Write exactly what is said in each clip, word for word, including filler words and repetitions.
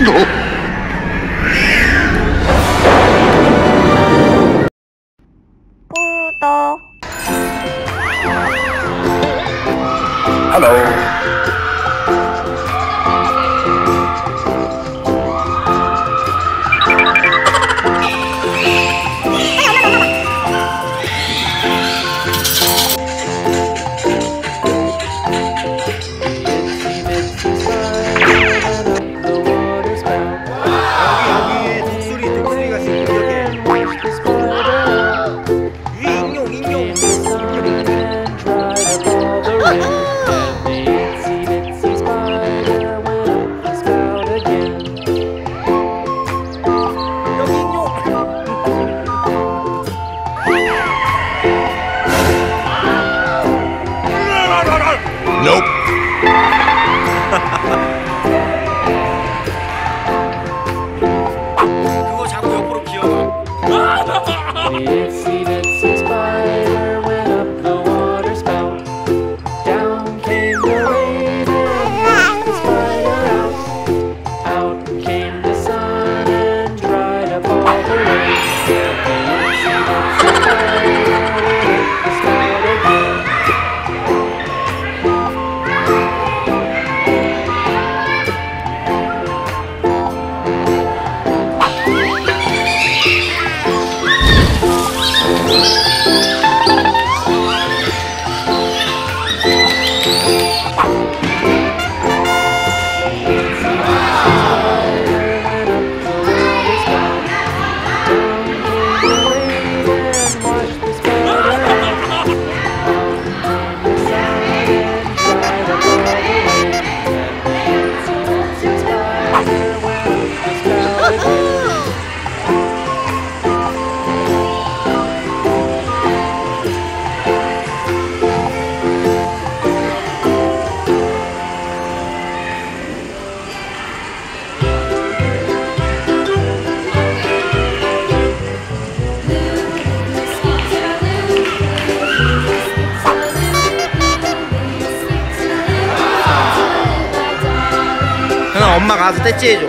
No. 엄마가 가서 대체해줘.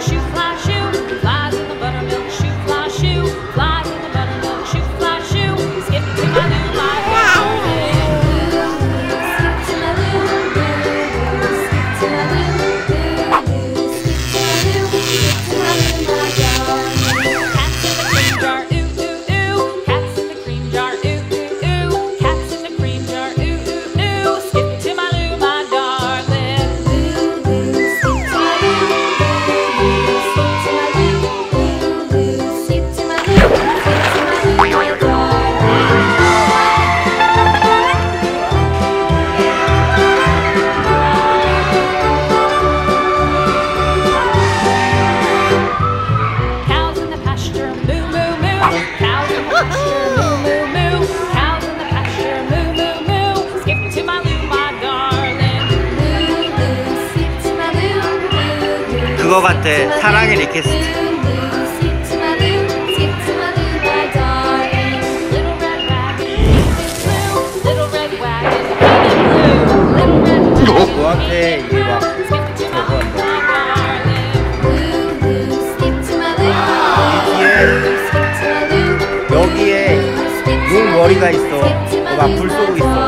그거 같아. 사랑의 리퀘스트. 여기에 용 머리가 있어. 막 불 쏘고 있어.